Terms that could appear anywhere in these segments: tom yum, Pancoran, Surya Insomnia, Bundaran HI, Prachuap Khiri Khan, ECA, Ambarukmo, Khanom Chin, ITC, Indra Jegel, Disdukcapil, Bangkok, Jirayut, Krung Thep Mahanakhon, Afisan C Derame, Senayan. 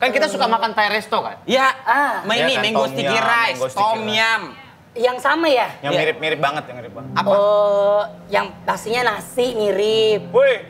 Kan kita suka makan Thai resto kan? Ya, ini kan, mango sticky rice, tom yum. Yang sama ya? Yang mirip-mirip banget, yang mirip banget. Apa? Oh, yang pastinya nasi mirip. Woi,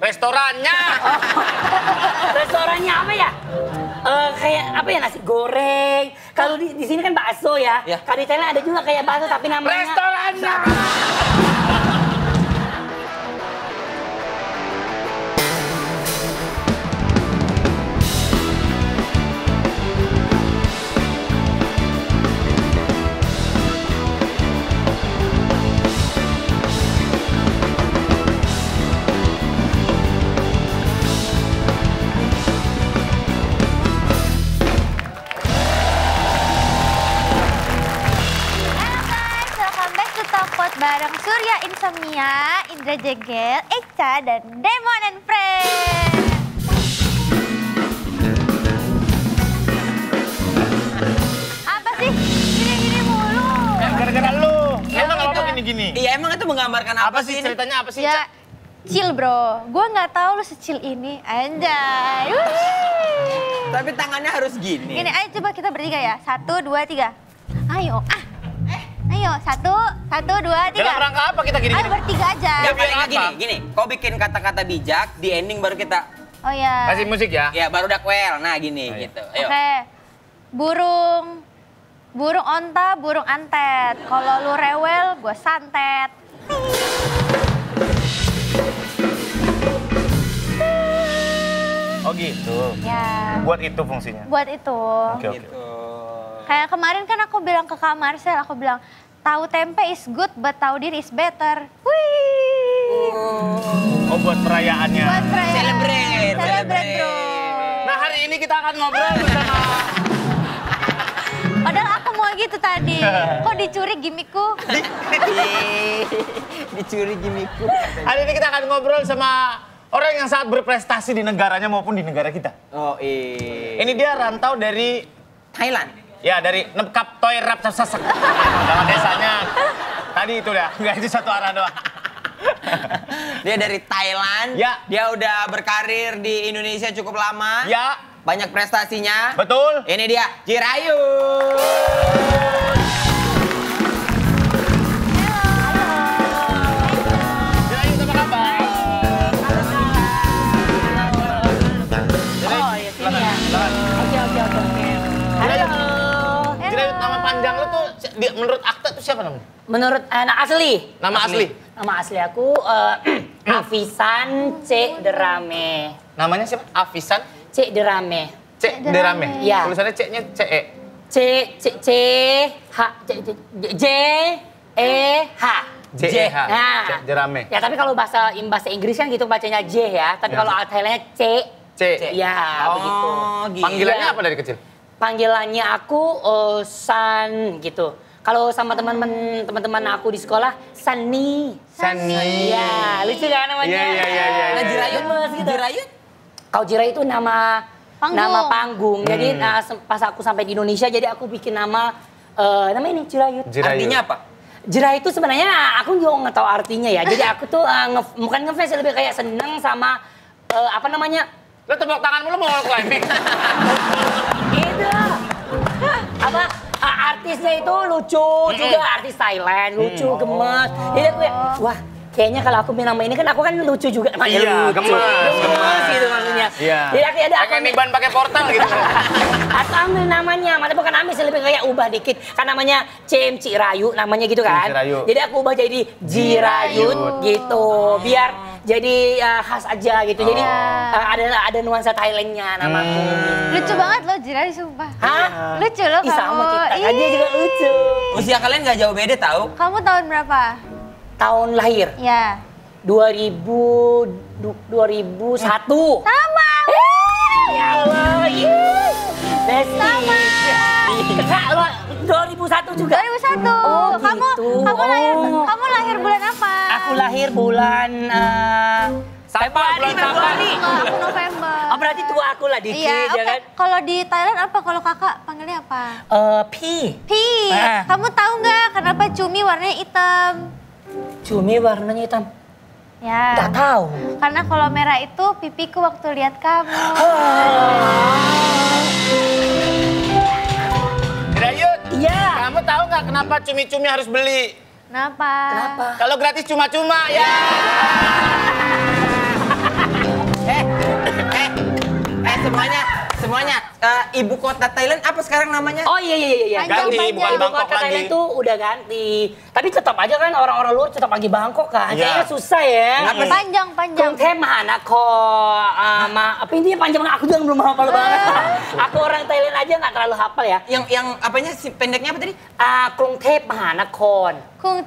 restorannya. Restorannya apa ya? Kayak apa ya, nasi goreng. Kalau di sini kan bakso ya. Kalau di Thailand ada juga kayak bakso tapi namanya restorannya. Bareng Surya Insomnia, Indra Jegel, Echa, dan Demon and Friends. Apa sih? Gini-gini mulu. Gara-gara lu. Emang apa gini-gini? Iya, emang itu menggambarkan apa sih? Ceritanya apa sih, Echa? Ya, chill bro. Gue gak tahu lu secil ini. Anjay. Tapi tangannya harus gini. Gini, ayo coba kita bertiga ya. 1, 2, 3. Ayo. Ayo, 1, 2, 3. Dalam rangka apa kita gini-gini? Ayo bertiga aja. Ya, gini, kau bikin kata-kata bijak, di ending baru kita... Oh ya. Kasih musik ya? Ya, baru dakwel. Nah, gini, gitu. Ayo. Oke. Burung onta, burung antet. Kalau lu rewel, gue santet. Oh gitu? Ya. Buat itu fungsinya? Buat itu. Oke. Kayak kemarin kan aku bilang ke Kak Marcel, aku bilang, tahu tempe is good, but tahu diri is better. Wih. Oh, buat perayaannya. Buat perayaan. Celebrate, bro. Nah, hari ini kita akan ngobrol bersama. Padahal aku mau gitu tadi. Kok dicuri gimmickku? Dicuri gimmickku. Hari ini kita akan ngobrol sama orang yang sangat berprestasi di negaranya maupun di negara kita. Oh, iya. Ini dia rantau dari Thailand. Ya, dari nekap toy rap sesek. Nama desanya tadi itu ya, nggak itu satu arah doang. Dia dari Thailand, ya. Dia udah berkarir di Indonesia cukup lama. Ya. Banyak prestasinya. Betul. Ini dia, Jirayu. Menurut akta itu siapa namanya? Menurut anak asli. Nama asli? Nama asli aku Afisan C Derame. Namanya siapa? Afisan? C Derame. C Derame? Iya. Tulisannya C-nya C-E? C-H-J-E-H. J-E-H. C Derame. Ya tapi kalau bahasa Inggris kan gitu bacanya J ya. Tapi kalau Thailandnya C. C. Ya begitu. Panggilannya apa dari kecil? Panggilannya aku San gitu. Kalau sama teman-teman aku di sekolah Sunny. Iya, lucu kan namanya? Iya. Nah, Jirayut mas gitu. Jirayut? Kalau Jirayut itu nama panggung. Jadi pas aku sampai di Indonesia jadi aku bikin nama ini Jirayut. Artinya apa? Jirayut itu sebenarnya aku juga nggak tahu artinya ya. Jadi aku tuh bukan ngefans, lebih kayak seneng sama apa namanya? Lu tepuk tangan mulu mau climbing. Itu apa artisnya itu lucu juga, artis Thailand lucu, gemes. Jadi aku ya, wah kayaknya kalau aku bilang ini kan aku kan lucu juga. Iya, gemes gitu maksudnya. Iya. Jadi ada aku niban pakai portal gitu. Atau ambil namanya, maksudnya bukan ambil sih, lebih kayak ubah dikit. Kan namanya CMC Rayu namanya gitu kan. Jadi aku ubah jadi Jirayut gitu biar jadi khas aja gitu, jadi ada nuansa Thailandnya namaku. Lucu banget lo Jirayut, sumpah. Hah? Lucu lo kamu. Sama kita kan dia juga lucu. Usia kalian gak jauh beda tau. Kamu tahun berapa? Tahun lahir? Ya. 2001. Sama! Ya Allah, sama! Kak, lo 2001 juga? 2001. Oh, kamu lahir bulan apa? Aku lahir bulan Februari. Aku November. Oh, berarti tua aku lah dikit ya kan? Kalau di Thailand apa? Kalau kakak panggilnya apa? Pi. Kamu tahu nggak kenapa cumi warnanya hitam? Cumi warnanya hitam? Ya. Nggak tahu. Karena kalau merah itu pipiku waktu lihat kamu. Kenapa cumi-cumi harus beli? Kenapa? Kenapa? Kalau gratis cuma-cuma ya. Semuanya. Ibu kota Thailand apa sekarang namanya? Oh iya. Ganti, bukan Bangkok lagi. Thailand tuh udah ganti. Tapi tetap aja kan orang-orang luar tetap lagi Bangkok kan. Kayaknya susah ya. Panjang. Krung Thep Mahanakhon. Apa intinya panjang aku juga belum hafal banget. Aku orang Thailand aja nggak terlalu hafal ya. Yang apanya si pendeknya apa tadi? Krung Thep Mahanakhon. Krung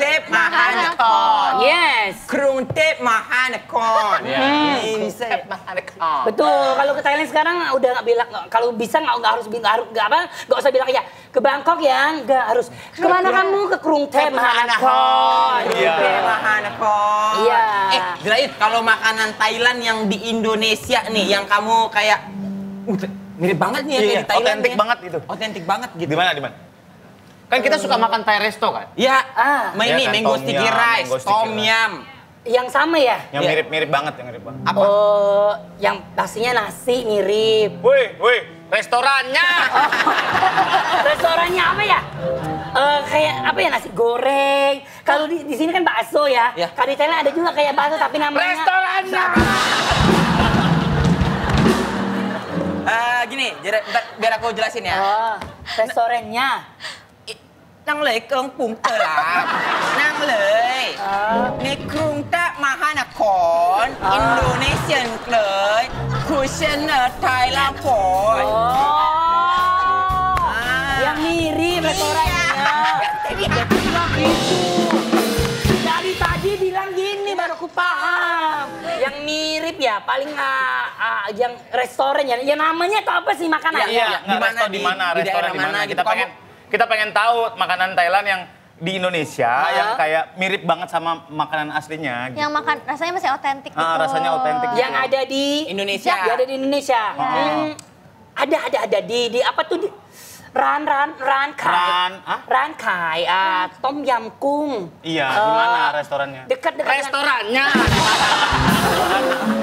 Thep Mahanakhon. Yes. Krung Thep Mahanakhon. Betul. Kalau ke Thailand sekarang udah nggak bilang, kalau bisa nggak usah bilang ya ke Bangkok ya, nggak harus. Kemana kamu? Ke Krung Thep Mahanakhon. Iya. Grayut, kalau makanan Thailand yang di Indonesia nih, yang kamu kayak mirip banget nih ya kayak di Thailand. Otentik banget gitu. Di mana? Kan kita suka makan Thai resto kan? Iya. Ini mango sticky rice, tom yum. Yang sama ya? Yang mirip-mirip banget, Apa? Oh, yang pastinya nasi mirip. Woi, restorannya. Restorannya apa ya? Kayak apa ya, nasi goreng. Kalau di sini kan bakso ya. Kalau di Thailand ada juga kayak bakso tapi namanya restorannya. Gini, biar aku jelasin ya. Restorannya. Nang lei keung pung terap, nang lei ni Krung Thep Mahanakhon, Indonesian lei, cuisine Thailand pon. Yang mirip restorannya. Dari tadi bilang gini baru aku paham. Yang mirip ya paling yang restoran ya. Yang namanya atau apa sih makanan? Iya. Di mana? Restoran di mana? Kita pengen tahu makanan Thailand yang di Indonesia yang kayak mirip banget sama makanan aslinya. Gitu. Yang makan rasanya masih otentik gitu. Rasanya otentik. Yang gitu. Ada di Indonesia. Yang ada di Indonesia. Ada di apa tuh? Di, Ran Kai, tom yam kung. Iya, di mana restorannya? Dekat restorannya.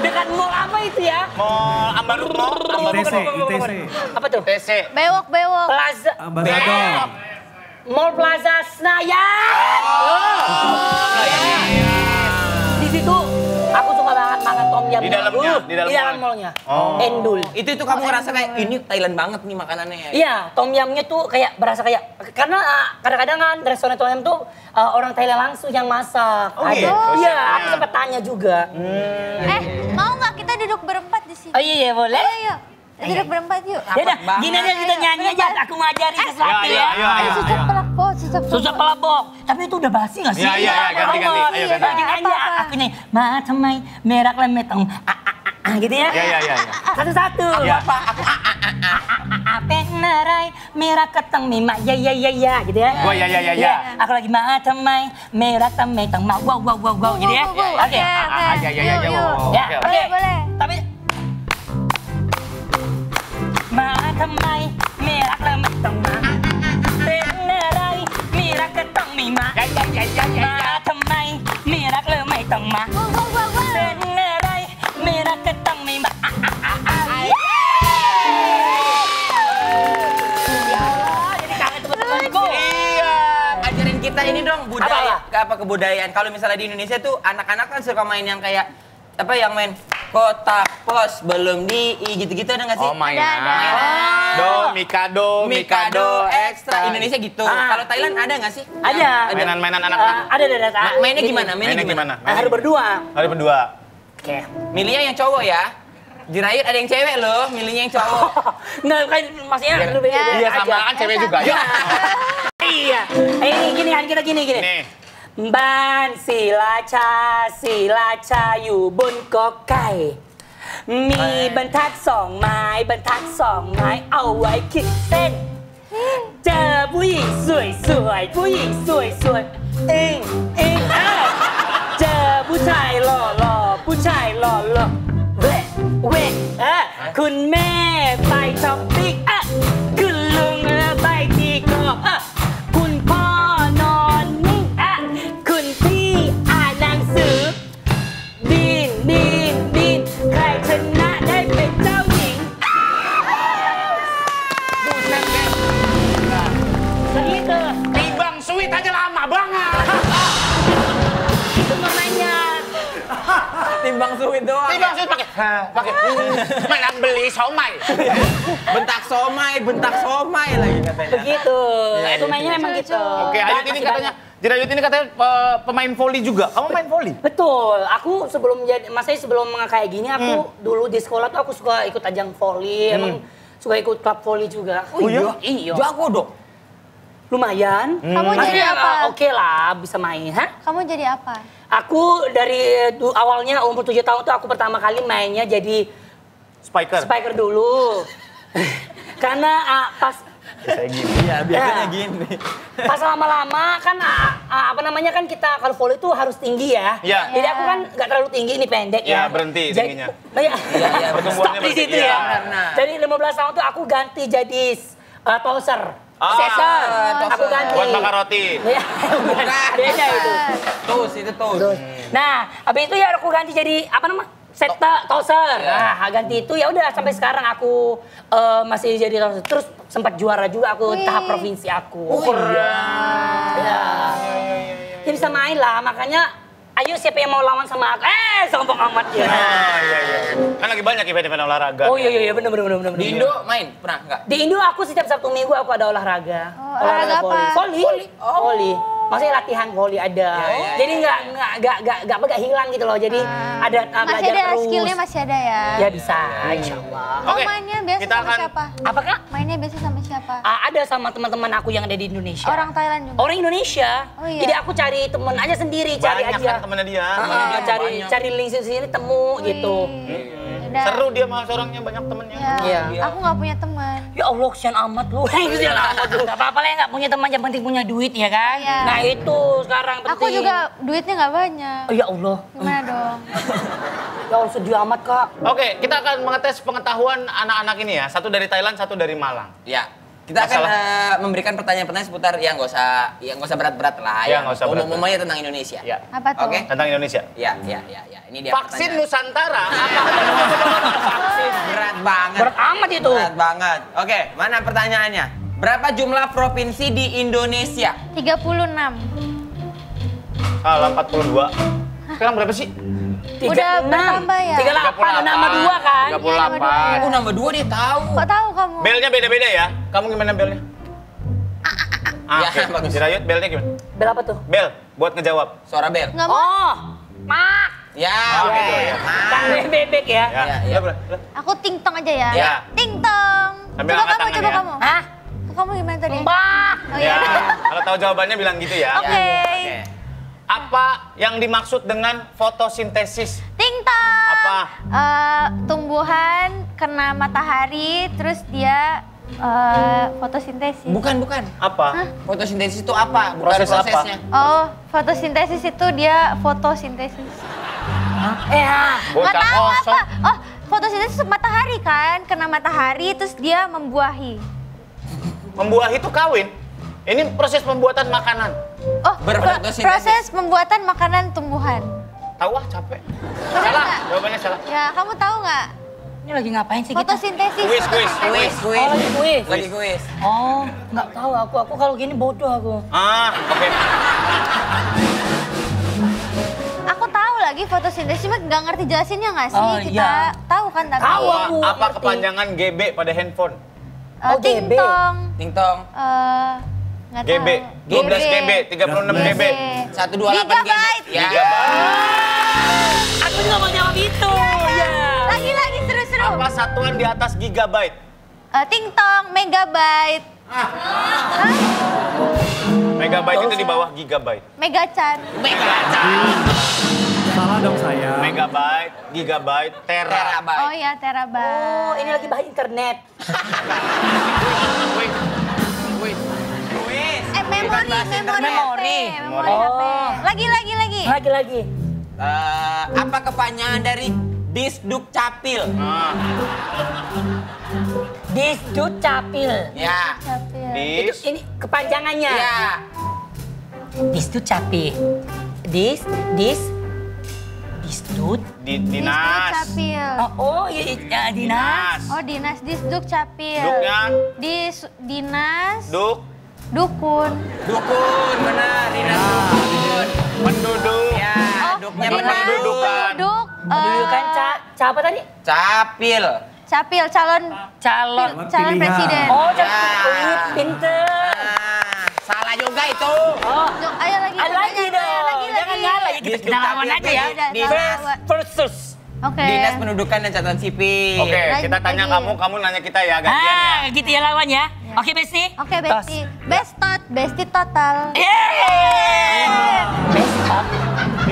Dekat mall apa itu ya? Mall Ambarukmo. ITC. Apa tuh? ITC. Bewok. Plaza. Ambasador. Mall Plaza Senayan. Di situ aku suka banget makan tom yam. Di dalam mallnya. Endul. Itu kamu ngerasa kayak ini Thailand banget nih makanannya ya? Iya, tom yamnya tuh kayak berasa kayak karena kadang-kadang kan restoran tom yam tuh orang Thailand langsung yang masak. Iya, aku sempat tanya juga. Mau nggak kita duduk berempat di sini? Oh iya boleh. Ayo. Duduk berempat yuk. Yaudah, gini aja kita nyanyi aja. Aku ngajarin sesuatu ya. Susah pelapok, Tapi itu udah basi nggak sih? Iya, ganti. Ayo ganti. Aku nih, ma camai merak lemet tong. Gitu ya? Iya. Satu-satu. Penarai merah keteng mima ya gitu ya. Iya. Aku lagi ma camai merah tamai tong ma wow gitu ya. Oke. Iya. Boleh. Tapi ma camai merah lemet tong ma. Penarai merah keteng mima ya. Ma camai merah lemet tong ma. Kebudayaan. Kalau misalnya di Indonesia tuh anak-anak kan suka main yang kayak apa yang main kotak pos belum di gitu-gitu ada nggak sih? Oh mainan. Do mikado ekstra. Indonesia gitu. Kalau Thailand ada nggak sih? Ada. Mainan-mainan anak-anak. Ada. Mainnya gimana? Harus berdua. Oke. Milihnya yang cowok ya. Jirayut ada yang cewek loh, milihnya yang cowok. Nggak kan maksudnya lebih beda. Iya sama kan cewek juga. Iya. Gini. Banศิลาชาอยู่บนกอไก่มีบรรทัด2ไม้เอาไว้ขีดเส้นเจอผู้หญิงสวยเจอผู้ชายหล่อเว้ยคุณแม่ไปช้อปปิ้งคุณลุงไปตีกอล์ฟคุณพ่อนอน Bang Suwit doang. Ini Bang Suwit pakai menang beli somai. Bentak somai lagi katanya. Begitu. Itu mainnya memang gitu. Oke, Ayut ini katanya pemain voli juga. Kamu main voli? Betul. Aku sebelum jadi sebelum kayak gini aku dulu di sekolah tuh aku suka ikut ajang voli, emang suka ikut klub voli juga. Oh iya? Iya. Jago dong. Lumayan. Kamu jadi apa? Oke lah, bisa main. Kamu jadi apa? Aku dari awalnya umur 7 tahun tuh aku pertama kali mainnya jadi spiker. Spiker dulu. Karena pas biasanya gini. Pas lama-lama kan kita kalau volley itu harus tinggi ya. Yeah. Jadi aku kan nggak terlalu tinggi, ini pendek ya. Berhenti tingginya. Iya, stop di situ ya. Jadi 15 tahun tuh aku ganti jadi toser. Sesen, aku ganti. Buat bakar roti. Beda itu. Toast, itu toast. Nah, habis itu ya aku ganti jadi, apa namanya? Toaster. Nah, ganti itu ya udah sampai sekarang aku masih jadi toaster. Terus sempat juara juga aku tahap provinsi aku. Keren. Ya. Dia bisa main lah, makanya ayo siapa yang mau lawan sama aku. Sombong amat ya. Kan lagi banyak event-event olahraga. Oh iya, bener. Di Indo main? Pernah nggak? Di Indo aku setiap Sabtu Minggu aku ada olahraga. Olahraga apa? Voli. Maksudnya latihan voli ada. Jadi nggak hilang gitu loh. Jadi ada belajar terus. Masih ada skillnya, masih ada ya? Ya bisa, insya Allah. Kamu mainnya biasa sama siapa? Apa kak? Mainnya biasa sama siapa? Ada sama teman-teman aku yang ada di Indonesia. Orang Thailand juga? Orang Indonesia. Jadi aku cari temen aja sendiri, cari aja. Banyak kan temennya dia. Cari link sini temu gitu. Seru dia mah orangnya, banyak temennya. Iya. Aku nggak punya teman. Ya Allah, kesian amat lu. Kesian amat lu. Gak apa-apa lah ya nggak punya teman, yang penting punya duit ya kan. Ya. Nah itu sekarang penting. Aku juga duitnya nggak banyak. Ya Allah. Gimana dong? Ya Allah sedih amat kak. Oke, kita akan mengetes pengetahuan anak-anak ini ya. Satu dari Thailand, satu dari Malang. Ya. Kita akan memberikan pertanyaan-pertanyaan seputar yang nggak usah berat-berat lah. Ya nggak usah berat. Umumnya tentang Indonesia. Ya. Apa tuh? Oke. Tentang Indonesia. Ya. Ini dia. Vaksin Nusantara. Vaksin berat banget. Berat amat itu. Berat banget. Oke, mana pertanyaannya? Berapa jumlah provinsi di Indonesia? 36. Salah, 42. Sekarang berapa sih? 36. Udah bertambah ya? 38, nambah 2 kan? 38. Aku nambah 2 dia tahu. Kok tahu kamu? Belnya beda-beda ya? Kamu gimana belnya? Oke, bagus. Dirayut, belnya gimana? Bel apa tuh? Bel, buat ngejawab. Suara bel. Oh, mak. Ya, gitu ya. Kan bebek ya? Ya. Aku ting-tong aja ya? Ya. Ting-tong. Coba kamu. Hah? Kamu gimana tadi? Mbak. Oh iya. Kalau tahu jawabannya bilang gitu ya. Oke. Apa yang dimaksud dengan fotosintesis? Ting-tong. Apa? Tumbuhan kena matahari, terus dia fotosintesis. Bukan. Apa? Hah? Fotosintesis itu apa? Bukan prosesnya. Oh, fotosintesis itu dia fotosintesis. Nggak tahu apa. Oh, fotosintesis matahari kan, kena matahari, terus dia membuahi. Membuahi itu kawin? Ini proses pembuatan makanan. Oh, proses pembuatan makanan tumbuhan. Tahu ah, capek. Salah, jawabannya salah. Ya, kamu tahu nggak? Ini lagi ngapain sih kita? Fotosintesis. Lagi kuis. Oh, nggak tahu aku kalau gini bodoh aku. Oke. Aku tahu lagi fotosintesis, cuma nggak ngerti jelasinnya nggak sih? Kita tahu kan tapi. Tahu apa kepanjangan GB pada handphone? Ting-tong. Ting-tong. GB, 12 GB, 36 GB, 128 GB. Gigabyte. Aku juga mau jawab itu. Lagi-lagi seru-seru. Apa satuan di atas gigabyte? Ting-tong, megabyte. Megabyte itu di bawah gigabyte. Megachan. Salah dong saya. Megabyte, gigabyte, terabyte. Oh iya, terabyte. Oh, ini lagi bahas internet. Memori HP. Lagi. Apa kepanjangan dari Disdukcapil? Disdukcapil. Ya. Dis. Ini kepanjangannya. Ya. Disdukcapil. Disdukcapil. Dinas. Oh, dinas Disdukcapil. Duknya. Dinas. Dukun, benar, dinas dukun. Penduduk. Ya, duknya pendudukan. Mendudukan apa tadi? Capil. Capil, calon presiden. Oh, capil. Pinter. Salah juga itu. Oh. Ayo lagi. Lagi dong. Jangan nyala ya, kita lawan aja ya. Dinas versus. Okay. Dinas pendudukan dan catatan sipil. Oke, kita tanya lagi. kamu nanya kita ya, gantian ya. Gitu ya lawan ya. Oke, Besti. Oke, Besti. Besti total.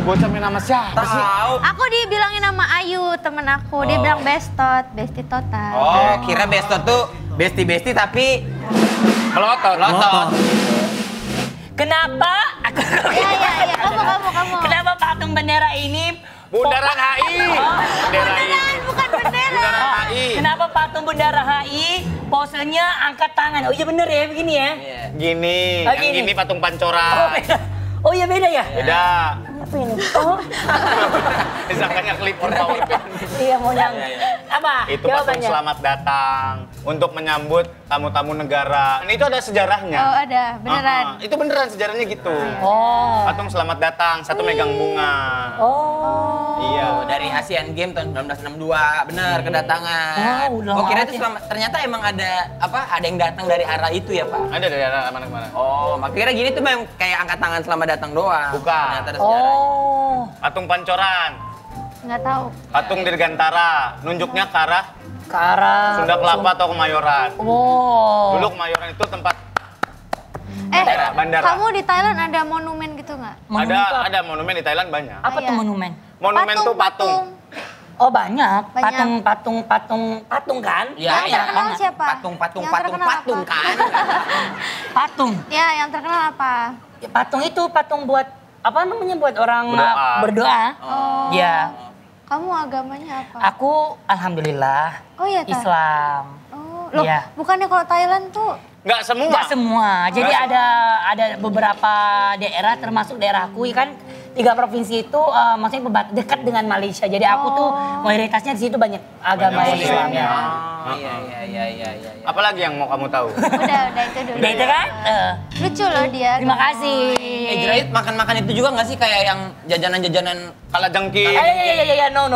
Bocah main nama siapa sih? Aku dibilangin nama Ayu, temen aku. Dia bilang bestot, besti total. Oh, kira bestot tuh besti-besti tapi melotot. Kenapa? Iya, kamu. Kenapa patung bendera ini? Bundaran HI. Bundaran, bukan bendera. Bundaran HI. Kenapa patung Bundaran HI? Posenya angkat tangan. Oh iya bener ya, begini ya? Gini, yang gini patung Pancoran. Oh iya beda ya? Beda. Apa ini? Oh. Disangkanya clipboard powerpoint. Iya mau nyambut. Apa? Itu patung selamat datang untuk menyambut tamu-tamu negara. Ini itu ada sejarahnya. Oh ada, beneran. Itu beneran sejarahnya gitu. Oh. Patung selamat datang, satu megang bunga. Oh. Iya, dari Asian Games tahun 1962. Bener kedatangan. Oh, kira itu selamat. Ternyata emang ada yang datang dari arah itu ya, Pak? Ada dari arah mana-mana. Oh, makanya gini tuh memang kayak angkat tangan selamat datang doang. Bukan. Ternyata ada sejarah. Oh. Patung Pancoran. Nggak tahu. Patung Dirgantara. Nunjuknya ke arah? Ke arah Sunda Kelapa atau Kemayoran. Oh. Dulu Kemayoran itu tempat bandara. Kamu di Thailand ada monumen gitu nggak? Ada monumen di Thailand banyak. Apa tuh monumen? Monumen tuh patung. Oh banyak. patung kan? Iya. Yang terkenal siapa? Patung kan? Patung. Ya yang terkenal apa? Ya, patung itu patung buat apa namanya buat orang berdoa. Oh. Ya. Kamu agamanya apa? Aku alhamdulillah Islam. Oh, loh, ya. Bukannya kalau Thailand tuh Nggak semua. Jadi ada beberapa daerah termasuk daerahku kan 3 provinsi itu maksudnya dekat dengan Malaysia. Jadi aku tuh mayoritasnya di situ banyak agama Islamnya. Iya. Apalagi yang mau kamu tahu? Udah itu dulu. Udah itu kan? Lucu loh dia. Terima kasih. Jerit makan-makan itu juga nggak sih kayak yang jajanan-jajanan kalajengking? Iya, no.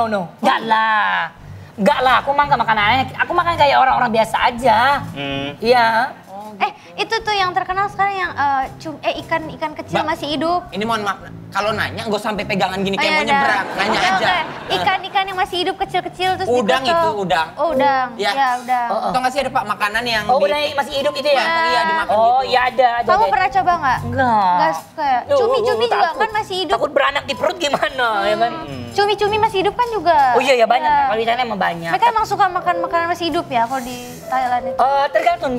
Enggak lah, aku mah nggak makan aneh. Aku makan kayak orang-orang biasa aja. Iya. Itu tuh yang terkenal sekarang yang ikan kecil masih hidup. Ini mohon maaf, kalau nanya nggak sampai pegangan gini kayak mau nyebrang, nanya aja. Ikan-ikan yang masih hidup kecil-kecil terus udang. Oh, udang. Ya udang. Tau nggak sih ada Pak makanan yang udang masih hidup itu ya? Iya dimakan gitu. Oh, iya ada. Kamu pernah coba nggak? Enggak. Cumi-cumi juga kan masih hidup. Takut beranak di perut gimana ya kan? Cumi-cumi masih hidup kan juga. Oh iya banyak. Kalau di Thailand emang banyak. Mereka emang suka makan makanan masih hidup ya kalau di Thailand itu. Tergantung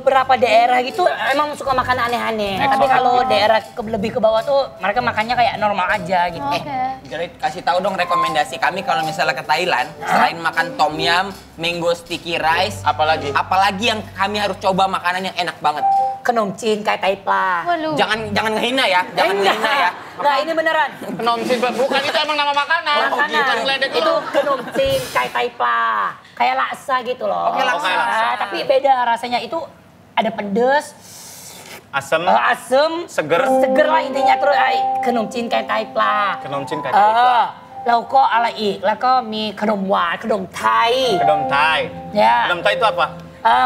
beberapa daerah gitu emang suka makan aneh-aneh. Tapi kalau daerah lebih ke bawah tuh mereka makannya kayak normal aja gitu. Jadi kasih tahu dong rekomendasi kami kalau misalnya ke Thailand selain makan tom yum, mango sticky rice, apalagi yang kami harus coba makanan yang enak banget. Khanom Chin kayak Taipla. Jangan ngehina ya, jangan ngehina ya. Nah ini beneran. Khanom Chin bukan itu emang nama makanan. Itu Khanom Chin kayak Taipla. Kayak laksa gitu loh. Oke, laksa. Tapi beda rasanya itu ada pedes, asem, seger lah intinya. Terus Khanom Chin kayak Taipla. Lauk ala ik, laluก็มีขนมหวานขนมไทย. Ya. Khadom Thai itu apa?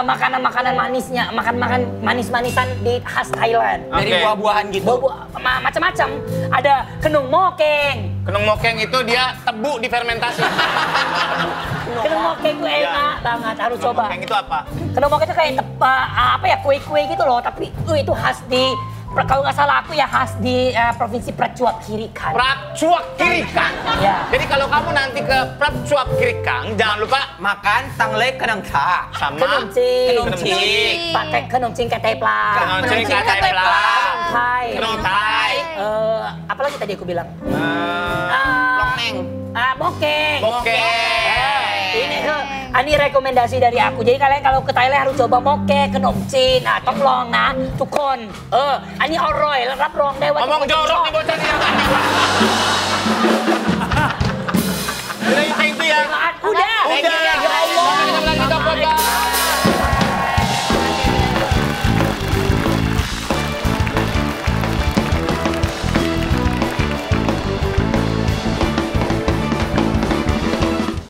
Makanan-makanan manisnya, makan-makan manis-manisan di khas Thailand. Dari buah-buahan gitu? Macam-macam. Ada kenung mokeng. Kenung mokeng itu dia tebu difermentasi. Kenung mokeng itu enak banget, harus coba. Kenung mokeng itu apa? Kenung mokeng itu kayak kue-kue gitu loh. Tapi itu khas di, kalau nggak salah aku ya khas di provinsi Prachuap Khiri Khan. Prachuap Khiri Khan? Iya. Jadi kalau kamu nanti ke Prachuap Khiri Khan, jangan lupa makan tanglai kenang tha sama Khanom Chin. Pakai Khanom Chin kayak Taipla. Khanom Chin kayak Taipla. Khanom Thai. Apalagi tadi aku bilang? Longneng. Bokeng. Ini rekomendasi dari aku. Jadi kalian kalau ke Thailand harus coba mokek, Khanom Chin. Nah,ต้องลองนะทุกคนอันนี้อร่อยรับรองได้ว่า Ngomong jorok nih bocah nih. Udah.